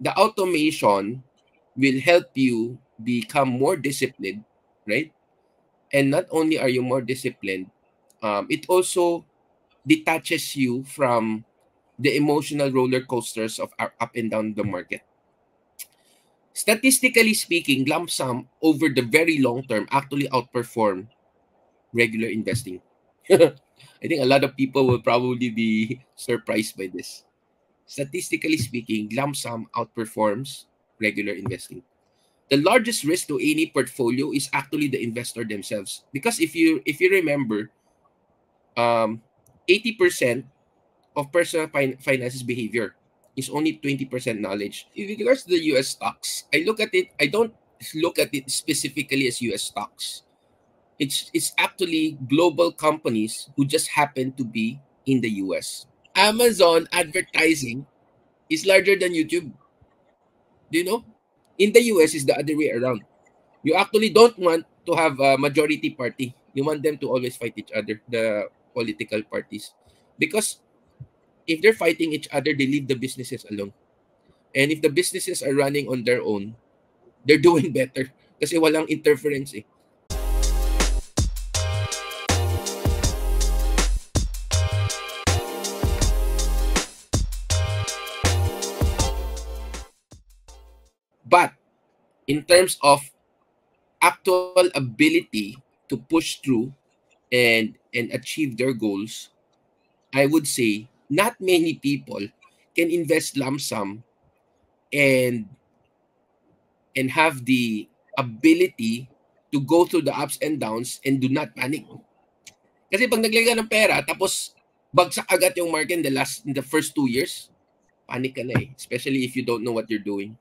the automation will help you become more disciplined, right? And not only are you more disciplined, it also detaches you from the emotional roller coasters of up and down the market. Statistically speaking, lump sum over the very long term actually outperform regular investing. I think a lot of people will probably be surprised by this. Statistically speaking, lump sum outperforms regular investing. The largest risk to any portfolio is actually the investor themselves, because if you remember, 80% of personal finances behavior is only 20% knowledge. In regards to the U.S. stocks, I look at it. I don't look at it specifically as U.S. stocks. It's actually global companies who just happen to be in the U.S. Amazon advertising is larger than YouTube. Do you know? In the U.S., it's the other way around. You actually don't want to have a majority party. You want them to always fight each other, the political parties. Because if they're fighting each other, they leave the businesses alone. And if the businesses are running on their own, they're doing better. Kasi walang interference eh. But in terms of actual ability to push through and achieve their goals, I would say not many people can invest lump sum and have the ability to go through the ups and downs and do not panic. Kasi pag naglagay ka ng pera, tapos bagsak agad yung market in the first 2 years, panic ka na eh, especially if you don't know what you're doing.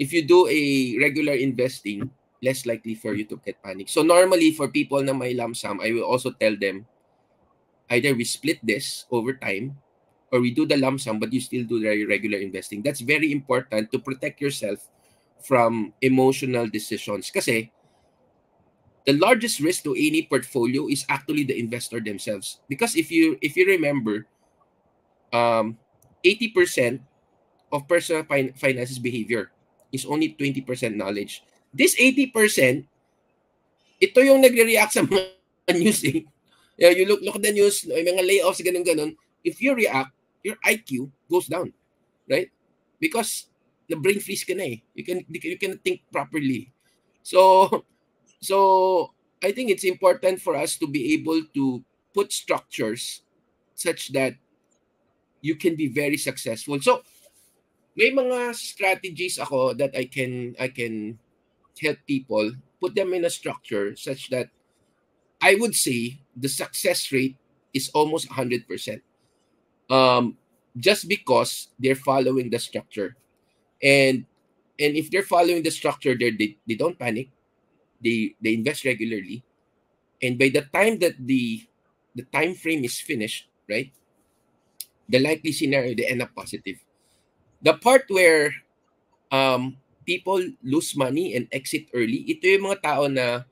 If you do a regular investing, less likely for you to get panic. So normally for people na may lump sum, I will also tell them either we split this over time or we do the lump sum but you still do the regular investing. That's very important to protect yourself from emotional decisions. Kasi the largest risk to any portfolio is actually the investor themselves. Because if you remember, 80% of personal finances behavior is only 20% knowledge. This 80%, ito yung nagre-react sa mga news eh. You look at the news, mga layoffs, ganun-ganun. If you react, your IQ goes down, right? Because the brain freeze ka na eh. You can think properly. So I think it's important for us to be able to put structures such that you can be very successful. So may mga strategies ako that I can help people put them in a structure such that I would say the success rate is almost 100%. Just because they're following the structure. And if they're following the structure, they don't panic. They invest regularly. And by the time that the time frame is finished, right? The likely scenario, they end up positive. The part where people lose money and exit early, ito yung mga tao na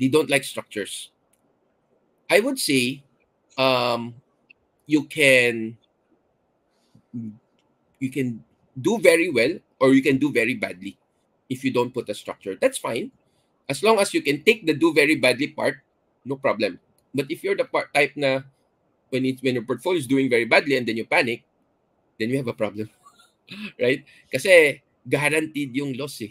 they don't like structures. I would say you can do very well or you can do very badly if you don't put a structure. That's fine. As long as you can take the do very badly part, no problem. But if you're the type na when your portfolio is doing very badly and then you panic, then we have a problem, right? Kasi guaranteed yung loss eh.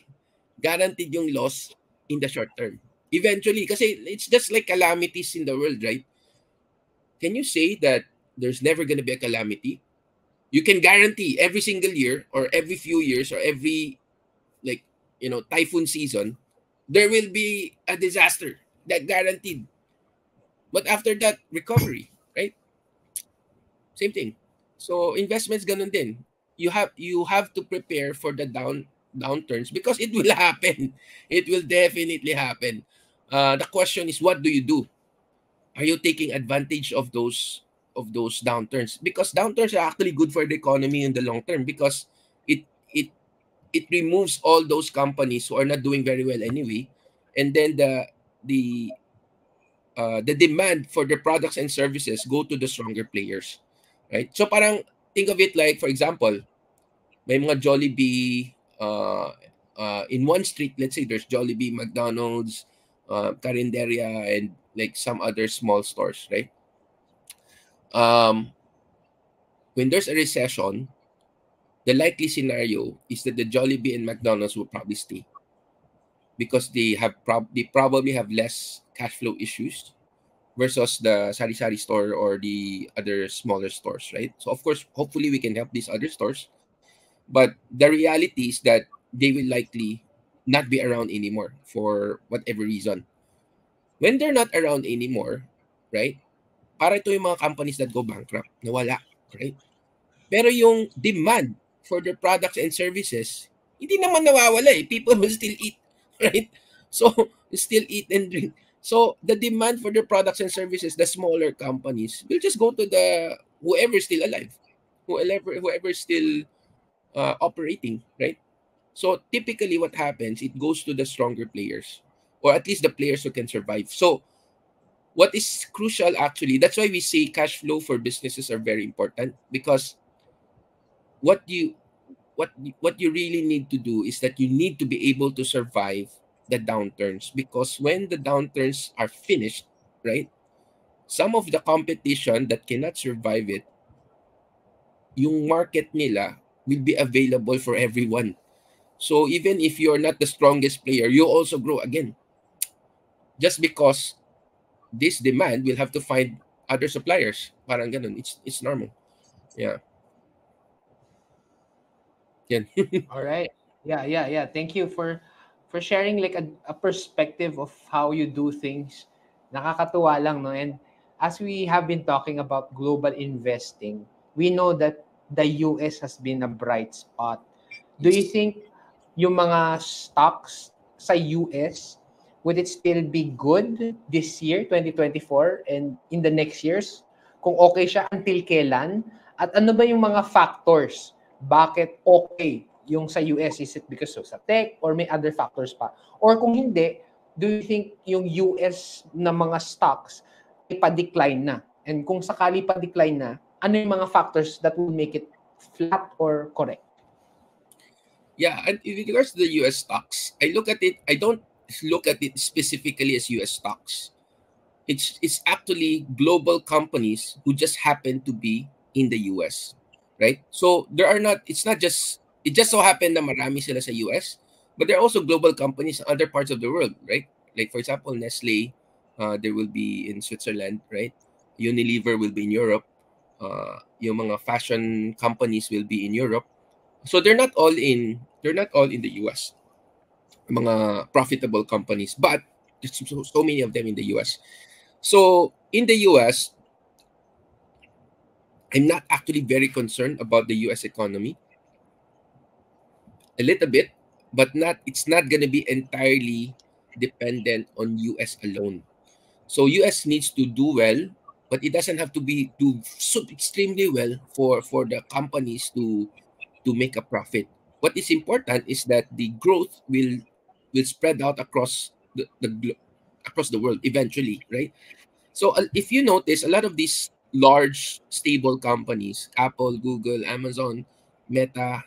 Guaranteed yung loss in the short term. Eventually, kasi it's just like calamities in the world, right? Can you say that there's never gonna be a calamity? You can guarantee every single year or every few years or every, like, you know, typhoon season, there will be a disaster. That guaranteed. But after that, recovery, right? Same thing. So investments ganun din. You have to prepare for the downturns because it will happen. It will definitely happen. The question is, what do you do? Are you taking advantage of those downturns? Because downturns are actually good for the economy in the long term because it removes all those companies who are not doing very well anyway, and then the demand for their products and services go to the stronger players. Right? So parang think of it like, for example, may mga Jollibee in one street. Let's say there's Jollibee, McDonald's, Carinderia, and like some other small stores, right? When there's a recession, the likely scenario is that the Jollibee and McDonald's will probably stay because they probably have less cash flow issues versus the sari-sari store or the other smaller stores, right? So, of course, hopefully we can help these other stores. But the reality is that they will likely not be around anymore for whatever reason. When they're not around anymore, right? Para ito yung mga companies that go bankrupt, nawala, right? Pero yung demand for their products and services, hindi naman nawawala eh. People will still eat, right? So, still eat and drink. So, the demand for their products and services, the smaller companies, will just go to the whoever's still alive, whoever's still operating, right? So, typically what happens, it goes to the stronger players, or at least the players who can survive. So, what is crucial actually, that's why we say cash flow for businesses are very important, because what you really need to do is that you need to be able to survive the downturns, because when the downturns are finished, right, some of the competition that cannot survive it, yung market nila will be available for everyone. So even if you're not the strongest player, you also grow again, just because this demand will have to find other suppliers. Parang ganun. It's normal. Yeah. Yan. All right. Yeah. Thank you for sharing like a perspective of how you do things. Nakakatuwa lang, no? And as we have been talking about global investing, we know that the US has been a bright spot. Do you think yung mga stocks sa US would it still be good this year, 2024, and in the next years? Kung okay siya, until kailan? At ano ba yung mga factors? Bakit okay yung sa US? Is it because of sa tech or may other factors pa? Or kung hindi, do you think yung US na mga stocks ay pa-decline na? And kung sakali pa-decline na, ano yung mga factors that will make it flat or correct? Yeah, and in regards to the US stocks, I look at it, I don't look at it specifically as US stocks. It's actually global companies who just happen to be in the US, right? So there are not, it's not just, it just so happened na marami sila sa US, but there are also global companies in other parts of the world, right? Like for example, Nestle, they will be in Switzerland, right? Unilever will be in Europe. Yung mga fashion companies will be in Europe. So they're not all in the US. Mga profitable companies, but there's so many of them in the US. So in the US, I'm not actually very concerned about the US economy. A little bit, but not. It's not going to be entirely dependent on US alone. So US needs to do well, but it doesn't have to do so extremely well for the companies to make a profit. What is important is that the growth will spread out across the world eventually, right? So if you notice, a lot of these large stable companies, Apple, Google, Amazon, Meta,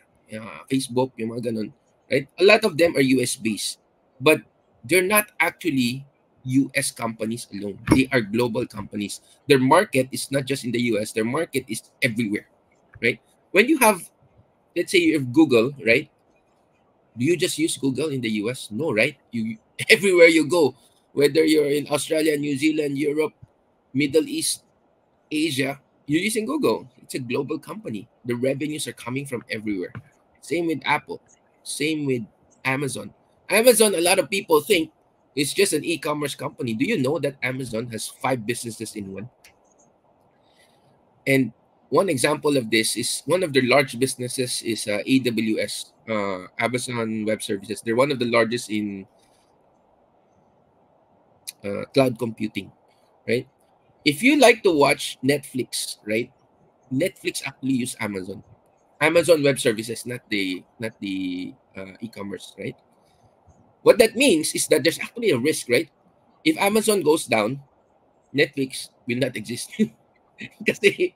Facebook, yung mga ganun, right? A lot of them are US based, but they're not actually US companies alone. They are global companies. Their market is not just in the US. Their market is everywhere, right? When you have, let's say you have Google, right? Do you just use Google in the US? No, right? You everywhere you go, whether you're in Australia, New Zealand, Europe, Middle East, Asia, you're using Google. It's a global company. The revenues are coming from everywhere. Same with Apple. Same with Amazon. Amazon, a lot of people think it's just an e-commerce company. Do you know that Amazon has 5 businesses in one? And one example of this is one of their large businesses is AWS, Amazon Web Services. They're one of the largest in cloud computing, right? If you like to watch Netflix, right? Netflix actually use Amazon Web Services, not the e-commerce, right? What that means is that there's actually a risk, right? If Amazon goes down, Netflix will not exist because it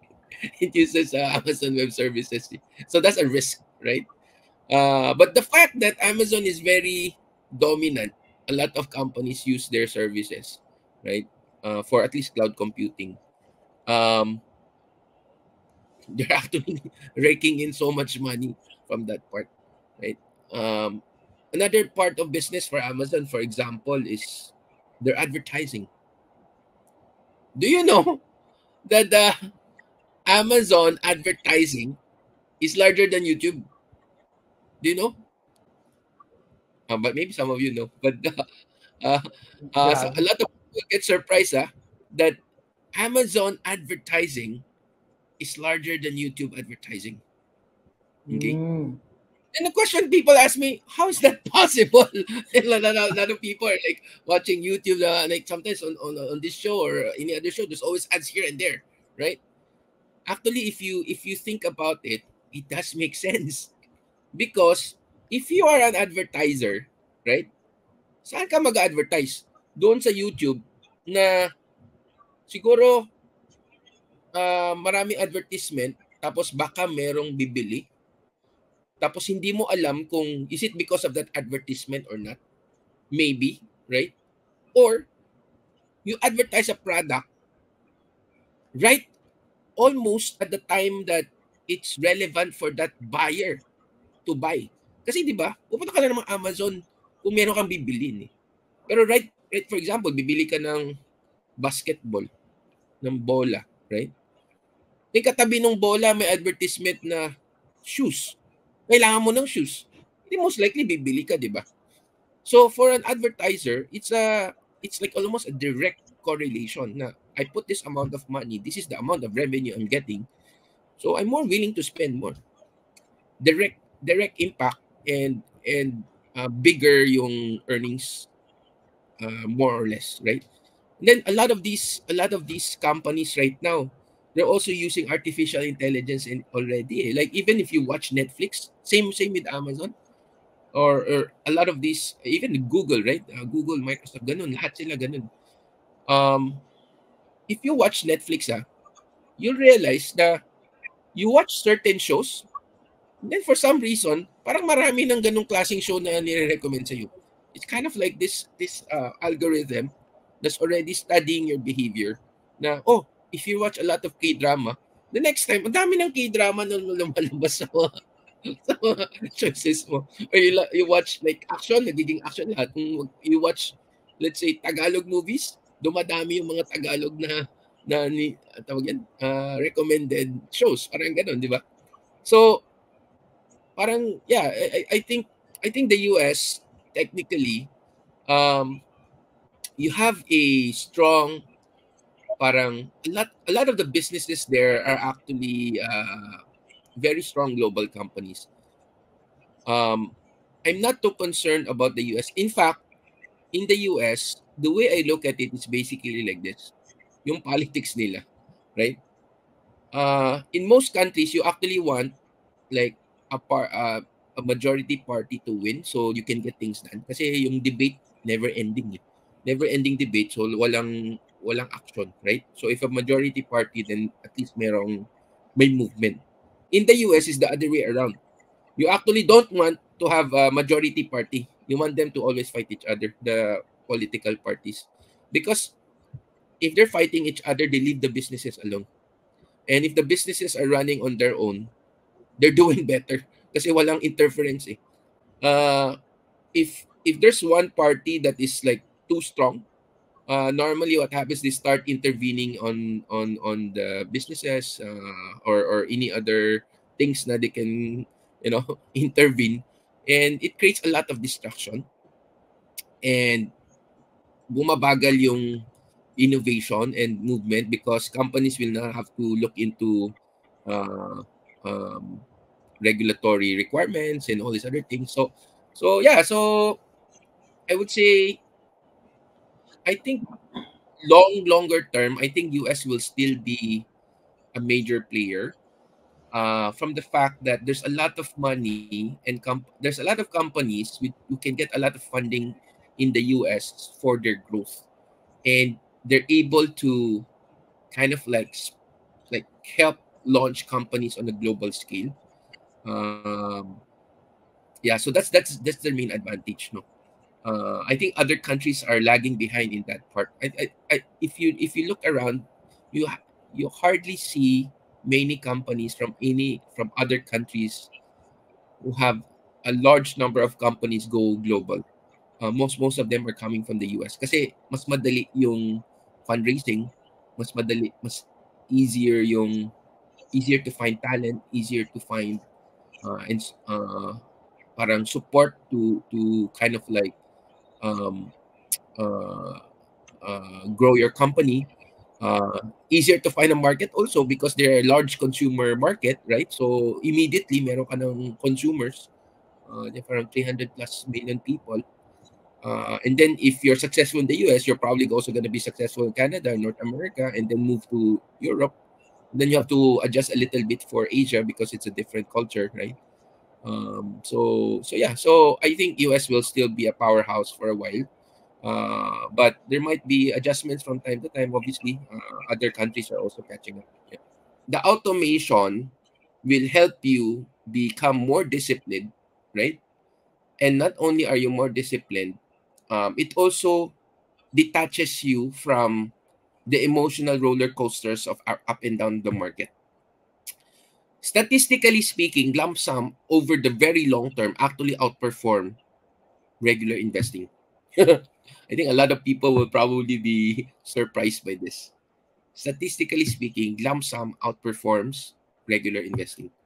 uses Amazon Web Services. So that's a risk, right? But the fact that Amazon is very dominant, a lot of companies use their services, right? For at least cloud computing. They're actually raking in so much money from that part, right? Another part of business for Amazon, for example, is their advertising. Do you know that the Amazon advertising is larger than YouTube? Do you know? But maybe some of you know. But so a lot of people get surprised that Amazon advertising is larger than YouTube advertising. Okay. Mm. And the question people ask me, how is that possible? A lot of people are like watching YouTube, like sometimes on this show or any other show, there's always ads here and there, right? Actually, if you think about it, it does make sense. Because if you are an advertiser, right? Saan ka mag-advertise? Doon sa YouTube na siguro maraming advertisement, tapos baka merong bibili. Tapos hindi mo alam kung is it because of that advertisement or not. Maybe, right? Or you advertise a product right almost at the time that it's relevant for that buyer to buy. Kasi di ba, pupunta ka na ng Amazon kung meron kang bibilin. Pero right, for example, bibili ka ng basketball, ng bola, right? Yung katabi ng bola may advertisement na shoes. Kailangan mo ng shoes. Hindi most likely bibili ka, di ba? So for an advertiser, it's like almost a direct correlation na I put this amount of money, this is the amount of revenue I'm getting, so I'm more willing to spend more. Direct impact and bigger yung earnings, more or less, right? And then a lot of these companies right now, they're also using artificial intelligence in already. Like even if you watch Netflix, same with Amazon, or a lot of these, even Google, right? Google, Microsoft, ganun, lahat sila ganun. If you watch Netflix, you'll realize that you watch certain shows, and then for some reason, parang marami ng ganung klaseng show na nire-recommend sa you. It's kind of like this algorithm that's already studying your behavior. Na if you watch a lot of K-drama, the next time, ang dami ng K-drama na lumalabas sa mga choices mo. Or you watch like action, nagiging action lahat. Kung you watch, let's say, Tagalog movies, dumadami yung mga Tagalog na recommended shows. Parang ganun, di ba? So, parang, yeah, I think the US, technically, you have a strong... Parang a lot of the businesses there are actually very strong global companies. I'm not too concerned about the US. In fact, in the US, the way I look at it is basically like this. Yung politics nila, right? In most countries, you actually want like a majority party to win so you can get things done. Kasi yung debate never-ending. Never-ending debate, so walang action, right? So if a majority party, then at least may movement. In the US, is the other way around. You actually don't want to have a majority party. You want them to always fight each other, the political parties. Because if they're fighting each other, they leave the businesses alone. And if the businesses are running on their own, they're doing better. Kasi walang interference eh. If there's one party that is like too strong, normally what happens, they start intervening on the businesses or any other things that they can, intervene. And it creates a lot of distraction. And bumabagal yung innovation and movement because companies will now have to look into regulatory requirements and all these other things. So yeah, so I would say, I think longer term, I think US will still be a major player from the fact that there's a lot of money and there's a lot of companies who can get a lot of funding in the US for their growth. And they're able to kind of like help launch companies on a global scale. Yeah, so that's their main advantage, no? I think other countries are lagging behind in that part. If you look around, you hardly see many companies from other countries who have a large number of companies go global. Most of them are coming from the US kasi mas madali yung fundraising, mas easier yung to find talent, easier to find parang support to kind of like grow your company. Easier to find a market also because they're a large consumer market, right? So immediately meron ka ng consumers, parang 300+ million people. And then if you're successful in the US, you're probably also going to be successful in Canada, North America, and then move to Europe. Then you have to adjust a little bit for Asia because it's a different culture, right? So yeah, so I think US will still be a powerhouse for a while. But there might be adjustments from time to time, obviously. Other countries are also catching up. Yeah. The automation will help you become more disciplined, right? And not only are you more disciplined, it also detaches you from the emotional roller coasters of up and down the market. Statistically speaking, lump sum over the very long term actually outperform regular investing. I think a lot of people will probably be surprised by this. Statistically speaking, lump sum outperforms regular investing.